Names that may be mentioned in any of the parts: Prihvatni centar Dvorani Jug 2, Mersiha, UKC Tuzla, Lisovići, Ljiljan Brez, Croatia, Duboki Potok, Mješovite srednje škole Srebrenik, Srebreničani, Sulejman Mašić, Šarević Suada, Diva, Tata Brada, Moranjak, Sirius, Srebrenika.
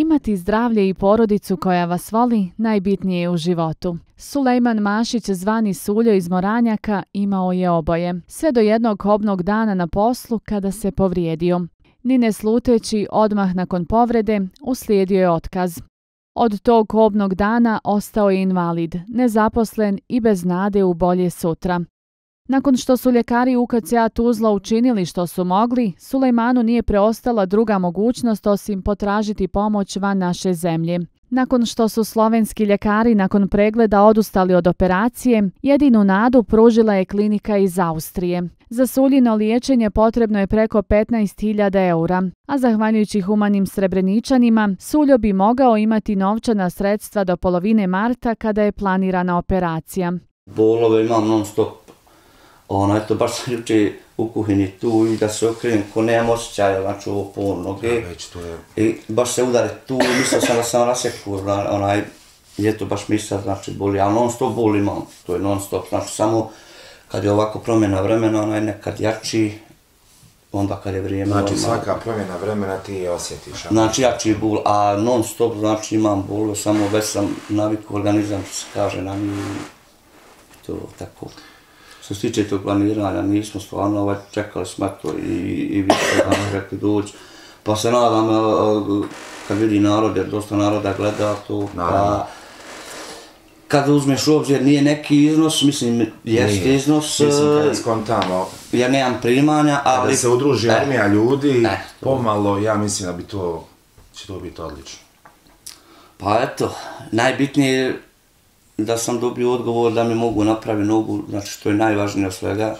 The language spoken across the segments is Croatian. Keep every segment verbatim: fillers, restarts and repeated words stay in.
Imati zdravlje i porodicu koja vas voli najbitnije je u životu. Sulejman Mašić, zvani Suljo iz Moranjaka, imao je oboje. Sve do jednog kobnog dana na poslu kada se povrijedio. Ni ne sluteći, odmah nakon povrede uslijedio je otkaz. Od tog kobnog dana ostao je invalid, nezaposlen i bez nade u bolje sutra. Nakon što su ljekari U K C A Tuzla učinili što su mogli, Sulejmanu nije preostala druga mogućnost osim potražiti pomoć van naše zemlje. Nakon što su slovenski ljekari nakon pregleda odustali od operacije, jedinu nadu pružila je klinika iz Austrije. Za Suljino liječenje potrebno je preko petnaest hiljada eura, a zahvaljujući humanim Srebreničanima, Suljo bi mogao imati novčana sredstva do polovine marta kada je planirana operacija. Bolove imam non stop. Ono, eto, baš sam ljuči u kuhini tu i da se okrenim, ko nemam osjećaja, znači ovo pol noge. I baš se udare tu i mislio sam da sam rasekur, onaj, je to baš misla, znači boli, ali non stop boli imam, to je non stop, znači samo kad je ovako promjena vremena, onaj nekad jači, onda kad je vrijeme... Znači svaka promjena vremena ti je osjetiš? Znači jači bol, a non stop, znači imam bol, samo već sam naviku organizam, što se kaže nam i to tako. Što se tiče tog planiranja, nismo stvarno čekali smeto i više da mi rekli dođi. Pa se nadam, kad vidi narod, jer dosta naroda gleda to, pa kada uzmeš u obzir, nije neki iznos, mislim, jeste iznos. Mislim, kada skontamo. Ja nemam primanja, ali... Kada se udruži armija ljudi, pomalo, ja mislim da bi to, će to biti odlično. Pa eto, najbitnije je da sam dobio odgovor da mi mogu napraviti nogu, znači što je najvažnije od svega.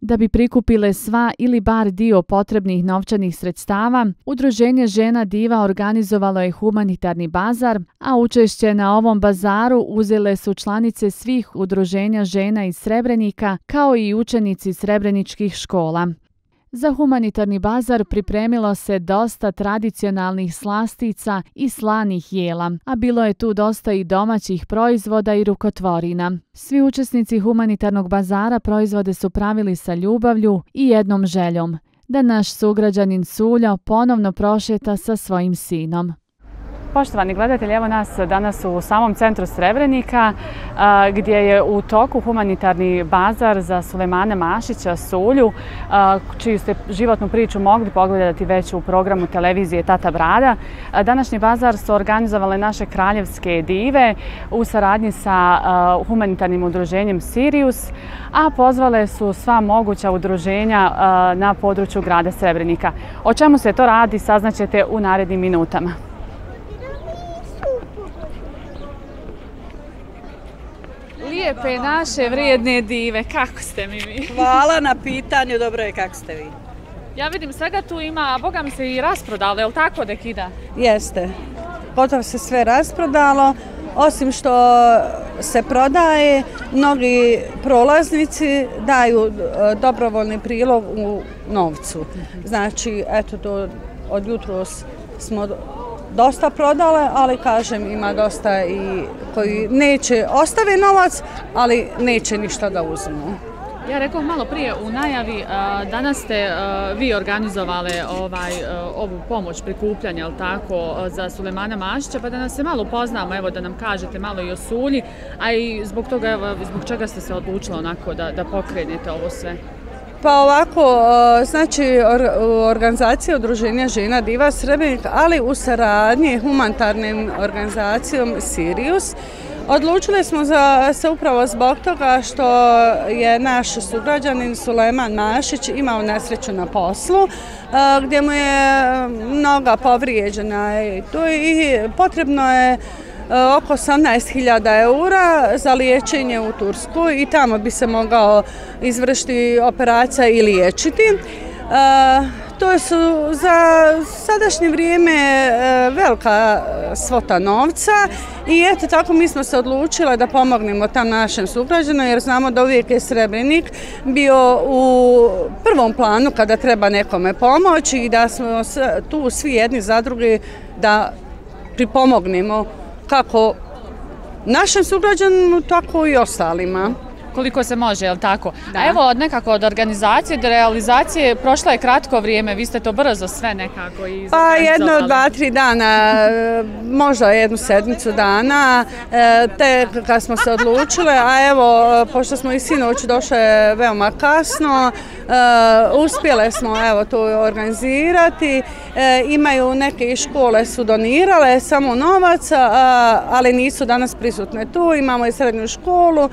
Da bi prikupile sva ili bar dio potrebnih novčanih sredstava, Udruženje žena Diva organizovalo je humanitarni bazar, a učešće na ovom bazaru uzele su članice svih udruženja žena iz Srebrenika, kao i učenici srebreničkih škola. Za humanitarni bazar pripremilo se dosta tradicionalnih slastica i slanih jela, a bilo je tu dosta i domaćih proizvoda i rukotvorina. Svi učesnici humanitarnog bazara proizvode su pravili sa ljubavlju i jednom željom, da naš sugrađanin Suljo ponovno prošeta sa svojim sinom. Poštovani gledatelji, evo nas danas u samom centru Srebrenika gdje je u toku humanitarni bazar za Sulejmana Mašića, Sulju, čiju ste životnu priču mogli pogledati već u programu televizije Tata Brada. Današnji bazar su organizovale naše kraljevske dive u saradnji sa humanitarnim udruženjem Sirius, a pozvale su sva moguća udruženja na području grada Srebrenika. O čemu se to radi saznaćete u narednim minutama. Lijepe naše vrijedne dive, kako ste mi vi? Hvala na pitanju, dobro je, kako ste vi? Ja vidim, svega tu ima, boga mi se i rasprodalo, je li tako dekida? Jeste, potom se sve rasprodalo, osim što se prodaje, mnogi prolaznici daju dobrovoljni prilog u novcu. Znači, eto, to od jutros smo... dosta prodale, ali kažem ima dosta i koji neće ostave novac, ali neće ništa da uzmu. Ja rekoh malo prije u najavi, danas ste vi organizovale ovu pomoć prikupljanja za Sulejmana Mašića, pa da nas se malo upoznamo, evo da nam kažete malo i o Sulji, a i zbog toga, zbog čega ste se odlučili onako da pokrenete ovo sve? Pa ovako, znači organizacija Udruženja žena Diva Srebrenik, ali u saradnji humanitarnim organizacijom Sirius. Odlučili smo se upravo zbog toga što je naš sugrađanin Sulejman Mašić imao nesreću na poslu, gdje mu je noga povrijeđena i potrebno je oko osamnaest hiljada eura za liječenje u Tursku i tamo bi se mogao izvršiti operacija i liječiti. To su za sadašnje vrijeme velika svota novca i eto tako mi smo se odlučile da pomognemo tam našem sugrađanu jer znamo da uvijek je Srebrenik bio u prvom planu kada treba nekome pomoći i da smo tu svi jedni za drugi da pripomognemo kako našem sugrađanima, tako i ostalima. koliko se može, je li tako? Da. Evo, od nekako od organizacije do realizacije prošlo je kratko vrijeme, vi ste to brzo sve nekako i... Pa jedno, dva, tri dana, možda jednu sedmicu dana, te kad smo se odlučile, a evo, pošto smo i sinoć došle veoma kasno, uspjele smo evo to organizirati, imaju neke škole su donirale samo novaca, ali nisu danas prisutne tu, imamo i srednju školu,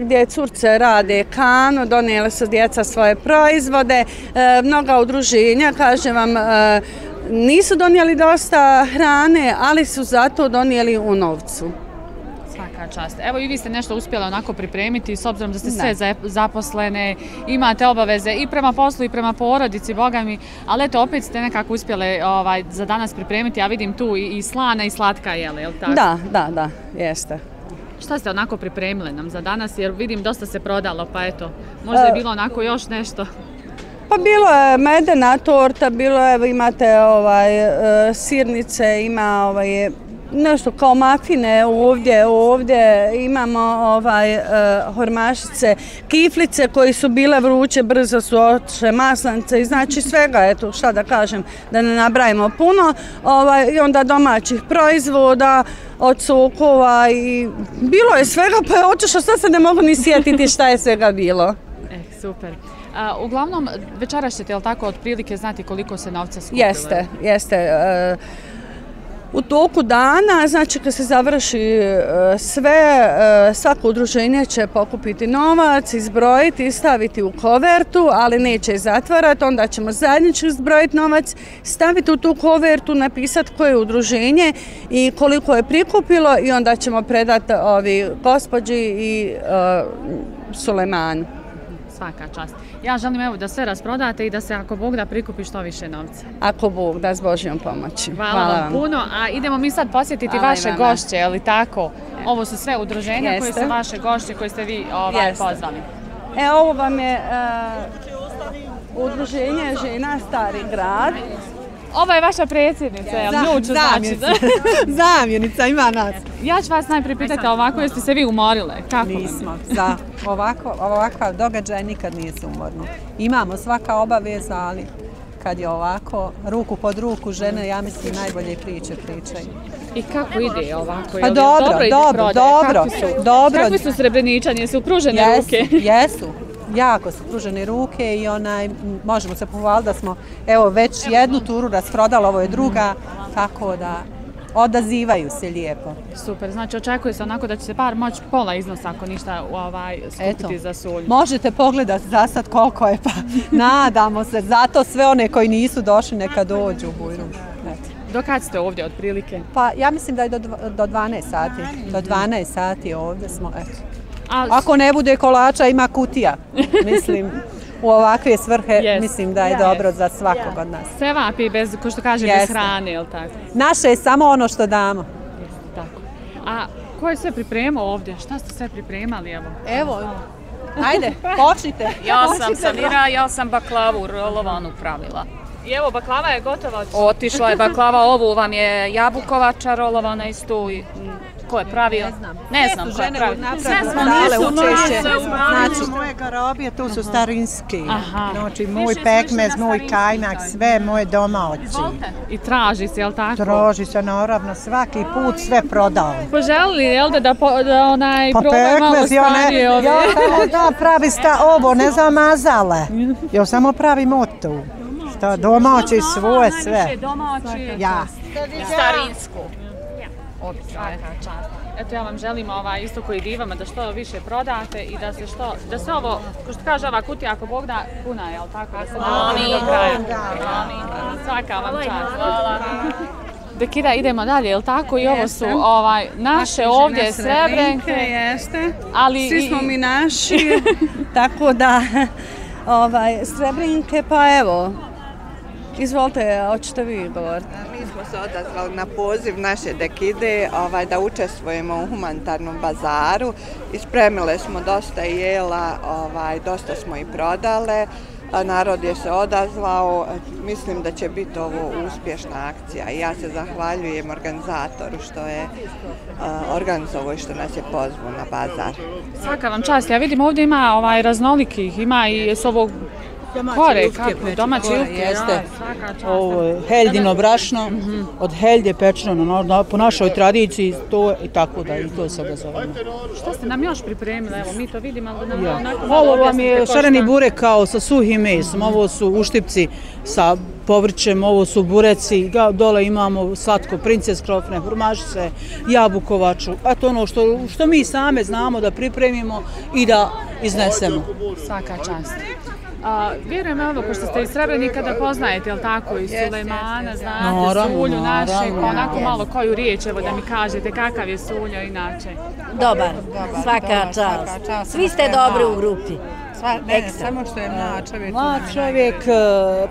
gdje curce rade kano, donijele su djeca svoje proizvode, mnoga udruženja, kažem vam, nisu donijeli dosta hrane, ali su zato donijeli u novcu. Svaka čast. Evo i vi ste nešto uspjeli onako pripremiti, s obzirom da ste sve zaposlene, imate obaveze i prema poslu i prema porodici, boga mi, ali eto opet ste nekako uspjeli za danas pripremiti, ja vidim tu i slana i slatka jele, je li tako? Da, da, da, jeste. Šta ste onako pripremile nam za danas, jer vidim dosta se prodalo, pa eto, možda je bilo onako još nešto? Pa bilo je medena torta, bilo je, imate sirnice, ima nešto kao mafine ovdje, ovdje imamo hormašice, kiflice koji su bile vruće, brzo su otišle, maslanice i znači svega, eto šta da kažem, da ne nabrajimo puno, i onda domaćih proizvoda, od sokova i bilo je svega, pa je otišlo, sad se ne mogu ni sjetiti šta je svega bilo. E, super. Uglavnom, večeras ćete, je li tako, otprilike znati koliko se novca skupilo? Jeste, jeste. U toku dana, znači kad se završi sve, svako udruženje će pokupiti novac, izbrojiti i staviti u kovertu, ali neće zatvarati, onda ćemo zajednički izbrojiti novac, staviti u tu kovertu, napisati koje je udruženje i koliko je prikupilo i onda ćemo predati ovi gospođi i Sulejmanu. Svaka čast. Ja želim evo da sve rasprodate i da se ako Bog da prikupi što više novca. Ako Bog da, s Božjom pomoći. Hvala vam puno, a idemo mi sad posjetiti vaše gošće, je li tako? Ovo su sve udruženja koje su vaše gošće koje ste vi pozvali. E, ovo vam je udruženje žena Stari Grad. Ova je vaša predsjednica, je li Ljuču znači? Zamjenica, ima nas. Ja ću vas najprije pitati ovako, jeste se vi umorile? Nismo, za ovakav događaj nikad nije se umorno. Imamo svaka obaveza, ali kad je ovako, ruku pod ruku žene, ja mislim najbolje priče pričaju. I kako ide ovako? Pa dobro, dobro, dobro. Kakvi su Srebreničani, jesu pružene ruke? Jesu. Jako su pružene ruke i možemo se pohvaliti da smo evo već jednu turu rasprodali, ovo je druga, tako da odazivaju se lijepo. Super, znači očekuje se onako da će se par moći pola iznosa ako ništa skupiti za solju. Možete pogledati za sad koliko je, pa nadamo se, zato sve one koji nisu došli neka dođu u Bujrum. Do kad ste ovdje otprilike? Pa ja mislim da je do dvanaest sati, do dvanaest sati ovdje smo, eto. Ako ne bude kolača, ima kutija, mislim, u ovakve svrhe, mislim da je dobro za svakog od nas. Sve vapi, ko što kaže, bez hrane, je li tako? Naše je samo ono što damo. A ko je sve pripremao ovdje? Šta ste sve pripremali, evo? Evo, ajde, počnite. Ja sam Samira, ja sam baklavu rolovanu pravila. I evo, baklava je gotova? Otišla je baklava, ovu vam je jabukovača rolovana iz tu... Ko je pravio? Ne znam ko je pravio. Sve smo dale učešće. Znači, moje garabije, to su starinski. Znači, moj pekmez, moj kajmak, sve moje domaći. I traži se, je li tako? Traži se, naravno, svaki put sve prodao. Poželi, je li da probaj malo starije ove? Ja samo da pravi ovo, ne zamazale. Ja samo pravim od tu. Domaći svoje sve. Starinsko. Eto ja vam želim isto koji divama da što više prodate i da se ovo, ko što kaže ova kutija, ako Bog da, puna je, jel tako? Amin. Svaka vam čast. Hvala. Dekida, idemo dalje, jel tako? I ovo su naše ovdje Srebrenke. Jeste, svi smo mi naši, tako da Srebrenke, pa evo. Izvolite, hoćete vi govoriti. Mi smo se odazvali na poziv naše dekide da učestvujemo u humanitarnom bazaru. Ispremile smo dosta jela, dosta smo i prodale. narod je se odazvao. Mislim da će biti ovo uspješna akcija i ja se zahvaljujem organizatoru što je organizovao i što nas je pozvao na bazar. Svaka vam čast, ja vidim ovdje ima ovaj raznolikih, ima i s ovog kore, kako, domaći lufke, jeste. Heldino brašno, od helje pečeno, po našoj tradiciji, to i tako da, i to se obazovamo. Šta ste nam još pripremili, evo, mi to vidimo, ali nam onako... Ovo vam je šareni burek kao sa suhim mesom, ovo su uštipci sa povrćem, ovo su bureci, dole imamo slatko princes krofne, hurmašice, jabukovaču, eto ono što mi same znamo da pripremimo i da iznesemo. Svaka čast. Vjerujem, evo, pošto ste iz Srebrenika da poznajete, jel tako, i Sulejmana, znate, Sulju našeg, onako malo koju riječ, evo, da mi kažete kakav je Sulja inače. Dobar, svaka čast. Svi ste dobri u grupi. Ne, samo što je mlad čovjek. Mlad čovjek,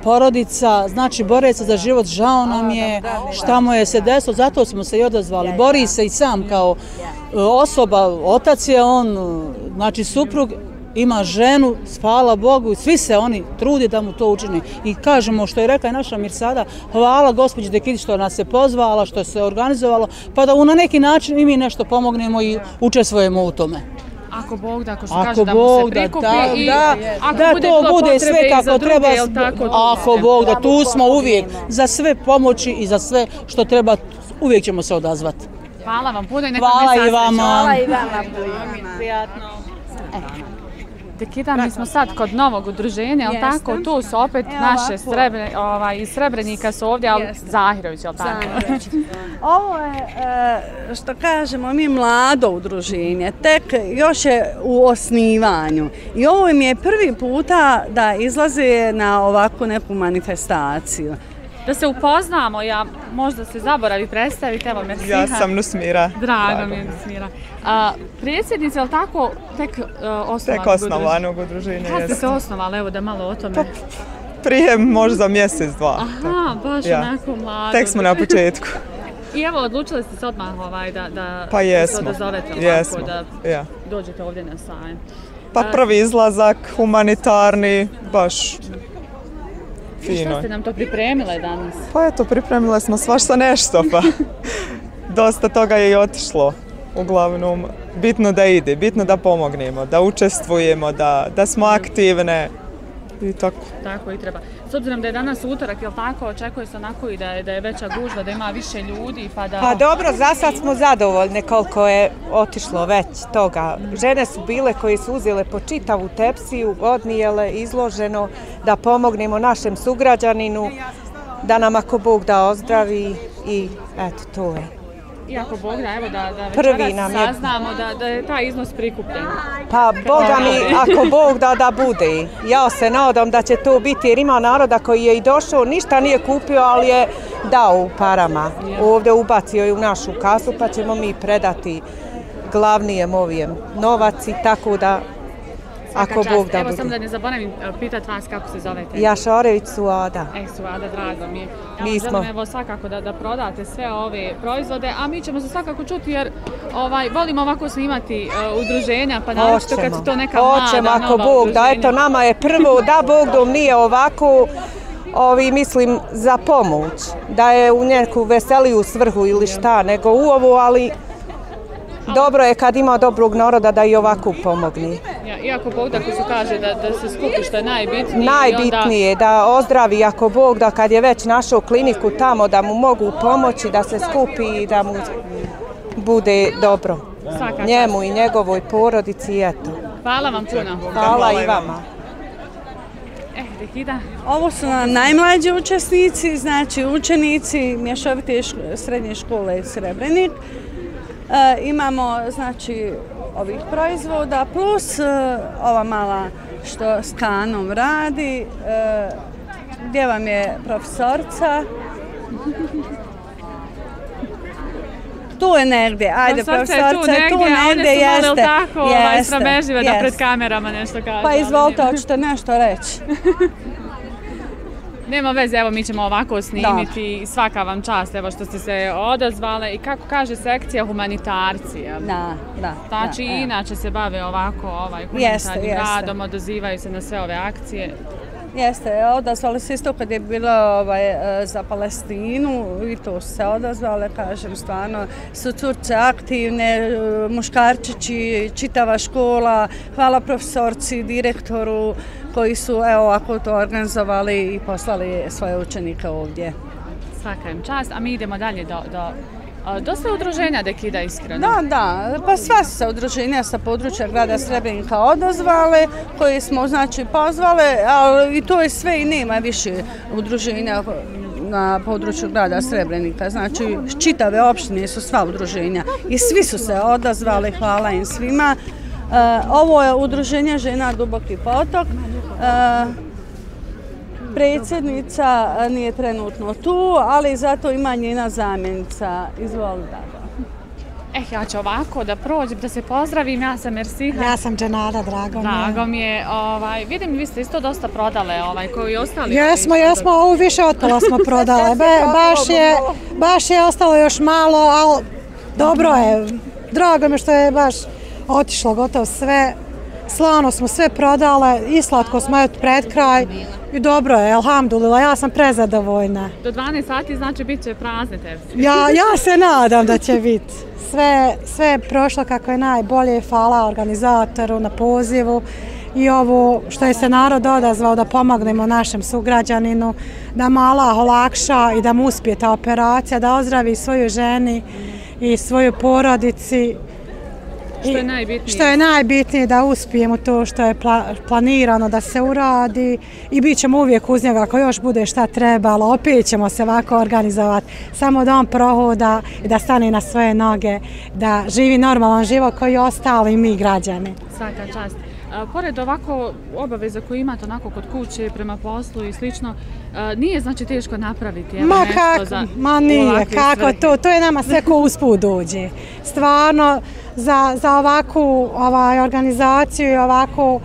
porodica, znači bori se za život, žao nam je šta mu je se desilo, zato smo se i odazvali. Bori se i sam kao osoba, otac je on, znači suprug, ima ženu, hvala Bogu, svi se oni trudi da mu to učini. I kažemo, što je rekla i naša Mirsada, hvala gospođi Dekić što nas je pozvala, što se organizovalo, pa da na neki način i mi nešto pomognemo i učestvujemo u tome. Ako Bog da, ako što kaže da mu se prikupi i ako bude bilo potrebe i za druge, je li tako? Ako Bog da, tu smo uvijek za sve pomoći i za sve što treba, uvijek ćemo se odazvati. Hvala vam puno i neka mi sasveća. Hvala i vama. Prijatno. Dekida, mi smo sad kod novog udruženja, ali tako, tu su opet naše iz Srebrenika su ovdje, ali Zahirović, ali tako? Ovo je, što kažemo, mi mlado udruženje, tek još je u osnivanju. I ovo im je prvi puta da izlaze na ovakvu neku manifestaciju. Da se upoznamo, ja možda se zaboravi predstaviti, evo Mersiha. Ja sam Nusmira. Drago mi je Nusmira. Predsjednica, je li tako, tek osnovanog udruženja? Kada ste se osnovali, evo da malo o tome? Prije možda mjesec, dva. Aha, baš onako mlado. Tek smo na početku. I evo, odlučili ste se odmah da se odazovete ovako, da dođete ovdje na sajam. Pa prvi izlazak, humanitarni, baš... I šta ste nam to pripremile danas? Pa eto, pripremile smo svašta nešto, pa dosta toga je i otišlo. Uglavnom, bitno da ide, bitno da pomognemo, da učestvujemo, da smo aktivne i tako. Tako i treba. S obzirom da je danas utorak, je li tako, očekuje se onako i da je veća gužva, da ima više ljudi, pa da... Pa dobro, za sad smo zadovoljne koliko je otišlo već toga. Žene su bile koje su uzele po čitavu tepsiju, odnijele, izloženo, da pomognemo našem sugrađaninu, da nam ako Bog da ozdravi i eto, to je. I ako Bog da, evo da večeras saznamo da je taj iznos prikupljen. Pa Boga mi, ako Bog da, da bude. Ja se nadam da će to biti, jer ima naroda koji je i došao, ništa nije kupio, ali je dao u parama. Ovdje ubacio je u našu kasu, pa ćemo mi predati glavnijem ovijem novac i tako da, ako Bog da bude. Evo sam da ne zaboravim pitat vas kako se zovete. Ja Šarević Suada. E, Suada, drago mi je. Mi smo. Želim evo svakako da prodate sve ove proizvode, a mi ćemo se svakako čuti jer volimo ovako snimati udruženja, pa naročito kad su to neka mlada, nova udruženja. Hoćemo, ako Bog da, eto nama je prvo, da Bog dom nije ovako, ovi mislim za pomoć, da je u neku veseliju svrhu ili šta, nego u ovu, ali... Dobro je kad ima dobrog naroda da i ovako pomogni. Iako Bog da ko se kaže da se skupi što je najbitnije. Najbitnije, da ozdravi ako Bog da kad je već našao kliniku tamo da mu mogu pomoći, da se skupi i da mu bude dobro. Njemu i njegovoj porodici i eto. Hvala vam puno. Hvala i vama. Ovo su nam najmlađi učesnici, znači učenici Mješovite srednje škole Srebrenik. Imamo, znači, ovih proizvoda, plus ova mala što s kanom radi, gdje vam je profesorca. Tu je negdje, ajde, profesorca je tu negdje, a one su malo tako sramežive da pred kamerama nešto kažu. Pa izvolite, hoćete nešto reći. Nema veze, evo mi ćemo ovako snimiti i svaka vam čast, evo što ste se odazvale i kako kaže sekcija humanitarci. Da, da. Znači inače se bave ovako humanitarnim radom, odazivaju se na sve ove akcije. Jeste, odazvali se isto kad je bilo ovaj, za Palestinu i to se odazvale, kažem, stvarno su curce aktivne, muškarčići, čitava škola, hvala profesorci, direktoru koji su evo, ovako to organizovali i poslali svoje učenike ovdje. Svaka im čast, a mi idemo dalje do... do... Dosta udruženja Dekida, iskreno. Da, da, pa sva su se udruženja sa područja grada Srebrenika odazvale, koje smo znači pozvale, ali i to je sve i nema više udruženja na području grada Srebrenika. Znači, čitave opštine su sva udruženja i svi su se odazvali, hvala im svima. Ovo je udruženje žena Duboki Potok. Predsjednica nije trenutno tu, ali zato ima njena zamjenica. Izvoli, Dada. Eh, ja ću ovako da prođem, da se pozdravim. Ja sam Mersiha. Ja sam Dženada, drago mi je. Drago mi je. Ovaj, vidim, vi ste isto dosta prodale, ovaj, koji ostali. Jesmo, jesmo, ovu više otpala smo prodale. Baš je, baš je ostalo još malo, ali dobro je. Drago mi je što je baš otišlo gotovo sve. Slano smo sve prodale i slatko smo je pred kraj i dobro je, alhamdulillah, ja sam prezadovoljna. Do dvanaest sati znači bit će prazne tepsi. Ja, ja se nadam da će biti. Sve, sve je prošlo kako je najbolje, hvala organizatoru na pozivu i ovo što je se narod odazvao da pomognemo našem sugrađaninu, da mu Allah olakša i da mu uspije ta operacija, da ozdravi svoju ženi i svoju porodici. Što je najbitnije? Što je najbitnije da uspijemo to što je planirano da se uradi i bit ćemo uvijek uz njega ako još bude šta trebalo, opet ćemo se ovako organizovati, samo da on prohoda i da stane na svoje noge, da živi normalan život koji ostali mi građani. Svaka čast. Pored ovako obaveza koju imate onako kod kuće, prema poslu i slično, nije znači teško napraviti nešto za... Ma nije, kako to, to je nama sve ko usput dođe. Stvarno, za ovakvu organizaciju i ovako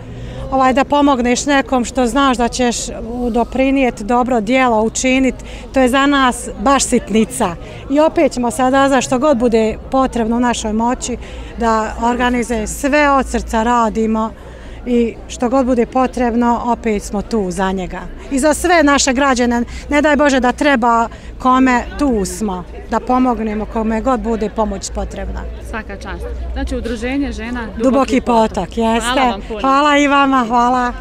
da pomogneš nekom što znaš da ćeš doprinijeti dobro djelo, učiniti, to je za nas baš sitnica. I opet ćemo sada za što god bude potrebno u našoj moći da organizujemo sve od srca, radimo. I što god bude potrebno, opet smo tu za njega. I za sve naše građane, ne daj Bože da treba kome, tu smo, da pomognemo kome god bude pomoć potrebna. Svaka čast. Znači, udruženje žena Duboki Potok, jeste. Hvala vam puno. Hvala i vama, hvala.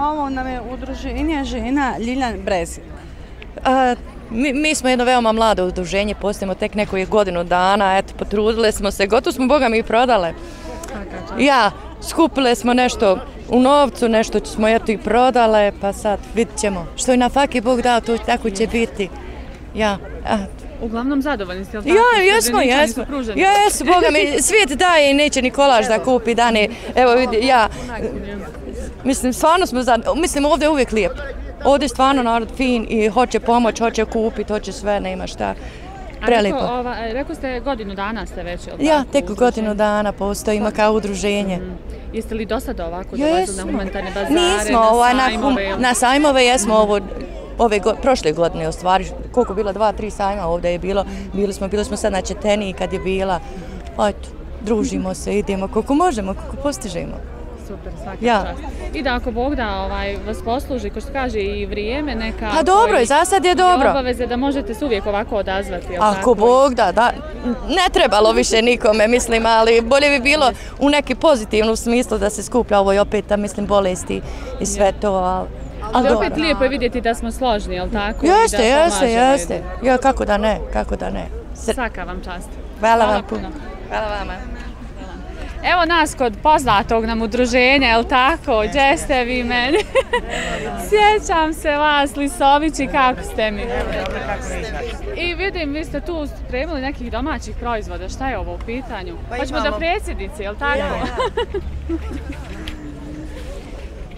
Ovo nam je udruženje žena Ljiljan Brez. Mi, mi smo jedno veoma mlado udruženje, postojimo tek nekoju godinu dana, eto, potrudile smo se, gotovo smo, Boga mi, prodale. Ja... Skupile smo nešto u novcu, nešto smo eto i prodale, pa sad vidit ćemo. Što je na faki Bog dao, to tako će biti. Ja, uglavnom zadovoljni ste, jel' tako? Ja, jesmo, jesmo. Jes, Boga mi, svijet daje i neće Nikolaš da kupi dane. Evo vidi, ja, mislim, stvarno smo zadovoljni, mislim, ovdje je uvijek lijep. Ovdje je stvarno narod fin i hoće pomoć, hoće kupit, hoće sve, nema šta. Prelijepo. Rekao ste godinu dana ste već, ili tako? Ja, tek godinu dana postojimo kao udruženje. Jeste li do sada ovako dolazili na humanitarne bazare, na sajmove? Na sajmove jesmo, prošle godine u stvari, koliko bilo, dva, tri sajma ovdje je bilo, bili smo, bili smo sad na Četeniji kad je bila, eto, družimo se, idemo koliko možemo, koliko postižemo. Super, svaki čast. I da ako Bog da vas posluži, ko što kaže, i vrijeme neka... Pa dobro je, za sad je dobro. I obaveze da možete se uvijek ovako odazvati. Ako Bog da, ne trebalo više nikome, mislim, ali bolje bi bilo u neki pozitivnu smislu da se skuplja ovo i opet, mislim, bolesti i sve to, ali... Ali opet lijepo je vidjeti da smo složni, jel' tako? Jeste, jeste, jeste. Ja, kako da ne, kako da ne. Svaka vam čast. Hvala vam puno. Hvala vama. Evo nas kod poznatog nam udruženja, je li tako? Gdje ste vi meni? Sjećam se vas, Lisovići, kako ste mi? I vidim, vi ste tu spremili nekih domaćih proizvoda, šta je ovo u pitanju? Hoćemo do predsjednice, je li tako?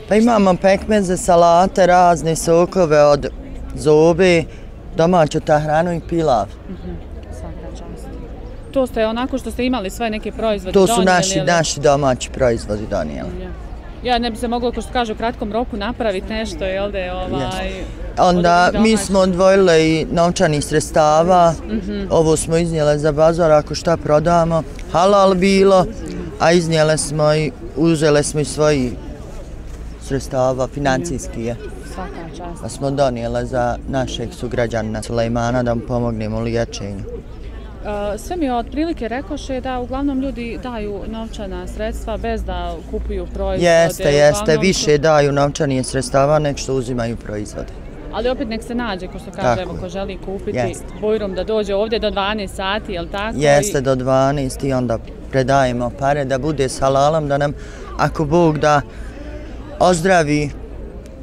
Pa imamo pekmeze, salate, razne sokove od zubi, domaću tahranu i pilav. To ste onako što ste imali sve neke proizvode donijeli? To su naši, naši domaći proizvodi donijeli. Ja ne bi se mogla, kao što kažu, u kratkom roku napraviti nešto, jel da je ovaj... Onda mi smo odvojile i novčanih sredstava, ovo smo iznijele za bazar, ako šta prodamo, halal bilo, a iznijele smo i uzele smo i svoji sredstava financijskije. Svaka čast. Pa smo donijela za našeg sugrađana Sulejmana da mu pomognemo u liječenju. Sve mi otprilike rekoše da uglavnom ljudi daju novčana sredstva bez da kupuju proizvode. Jeste, jeste, više daju novčanije sredstava nek što uzimaju proizvode. Ali opet nek se nađe, ko što kažemo, ko želi kupiti, bojrom da dođe ovdje do dvanaest sati, je li tako? Jeste, do dvanaest i onda predajemo pare da bude s halalom, da nam, ako Bog da ozdravi,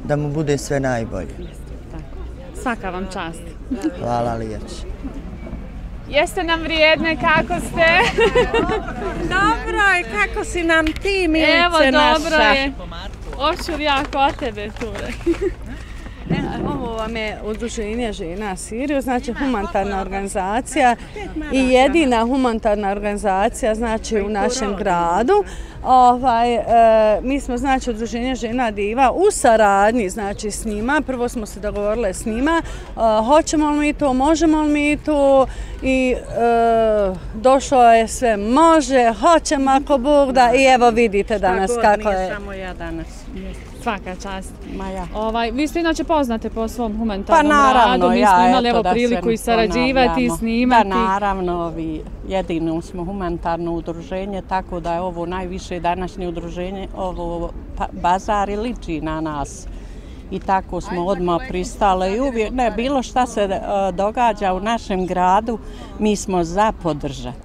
da mu bude sve najbolje. Jeste, tako. Svaka vam čast. Hvala lijepo. Jeste nam vrijedne, kako ste? Dobro je, kako si nam ti, Milice naša. Evo, dobro je. Očur jako od tebe, Ture. Ovo vam je Udruženje žena Sirius, znači humanitarna organizacija i jedina humanitarna organizacija znači u našem gradu. Ovaj, e, mi smo znači Udruženje žena Diva u saradnji znači s njima, prvo smo se dogovorile s njima, e, hoćemo li mi to, možemo li mi to i e, došlo je sve može, hoćemo ako Bog da i evo vidite danas kako je. Nije samo ja danas. Svaka čast. Ovaj, vi ste inače poznate po svom humanitarnom pa, naravno, radu, mi smo ja, imali evo priliku i sarađivati, i snimati. Pa naravno, vi jedino smo humanitarno udruženje, tako da je ovo najviše današnje udruženje, ovo pa, bazar i liči na nas. I tako smo odmah pristale i uvijek, ne, bilo šta se uh, događa u našem gradu, mi smo za podržati.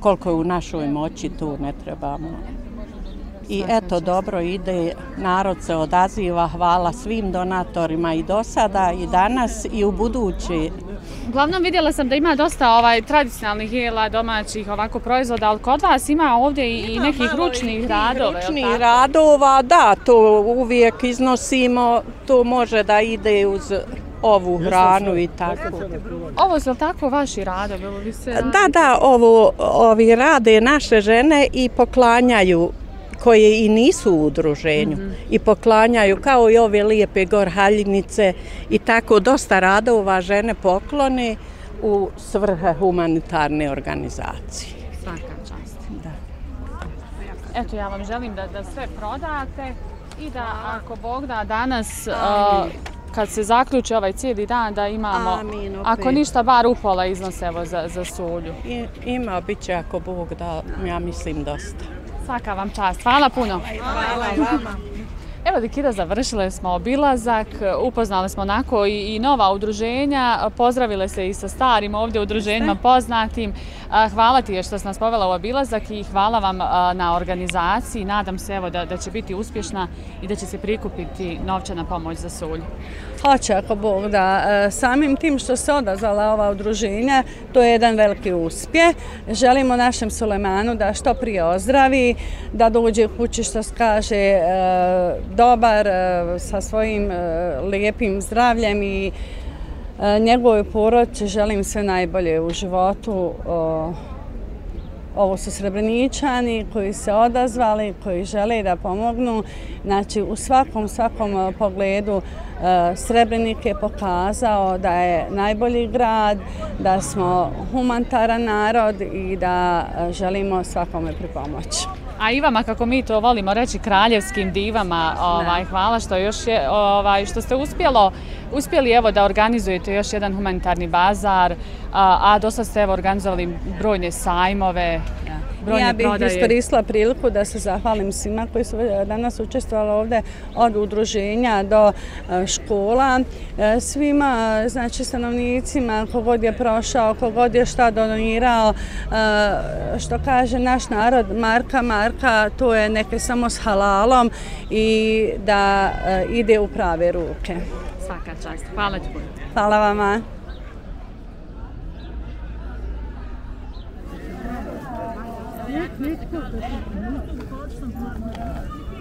Koliko je u našoj moći, tu ne trebamo. I eto, dobro ide, narod se odaziva, hvala svim donatorima i do sada, i danas, i u budući. Uglavnom vidjela sam da ima dosta ovaj, tradicionalnih jela, domaćih ovako proizvoda, ali kod vas ima ovdje i ima nekih ručnih radova. Ručnih radova, da, to uvijek iznosimo, to može da ide uz ovu hranu i tako. Ovo su li tako vaši radovi? Da, da, ovo, ovi rade naše žene i poklanjaju koje i nisu u udruženju i poklanjaju kao i ove lijepe gorhaljnice i tako dosta radova žene poklone u svrhe humanitarne organizacije. Svaka čast. Eto, ja vam želim da sve prodate i da ako Bog da danas kad se zaključi ovaj cijeli dan da imamo, ako ništa, bar upola iznose evo za solju. Ima, bit će ako Bog da, ja mislim, dosta. Svaka vam čast. Hvala puno. Hvala i vama. Evo, Dikida, završile smo obilazak, upoznali smo onako i nova udruženja, pozdravile se i sa starim ovdje udruženjima poznatim. Hvala ti što si nas povela u obilazak i hvala vam na organizaciji. Nadam se evo da će biti uspješna i da će se prikupiti novčana pomoć za solju. Hoće, ako Bog da. Samim tim što se odazvala ova udruženja, to je jedan veliki uspjeh. Želimo našem Sulejmanu da što prije ozdravi, da dođe kući što kaže dobar, sa svojim lijepim zdravljem i njegovoj porodici želim sve najbolje u životu. Ovo su Srebreničani koji se odazvali, koji žele da pomognu. Znači, u svakom, svakom pogledu Srebrenik je pokazao da je najbolji grad, da smo humanitaran narod i da želimo svakome pripomoći. A i vama, kako mi to volimo reći, kraljevskim divama, ovaj, hvala što, još je, ovaj, što ste uspjelo, uspjeli evo, da organizujete još jedan humanitarni bazar, a, a dosta ste evo, organizovali brojne sajmove, brojne ja bih prodaje. Iskoristila priliku da se zahvalim svima koji su danas učestvovali ovdje, od udruženja do škola, svima, znači stanovnicima, kogod je prošao, kogod je šta donirao, što kaže naš narod, marka, marka, to je neke samo s halalom i da ide u prave ruke. Svaka čast, hvala ti. Hvala vama. Let's go.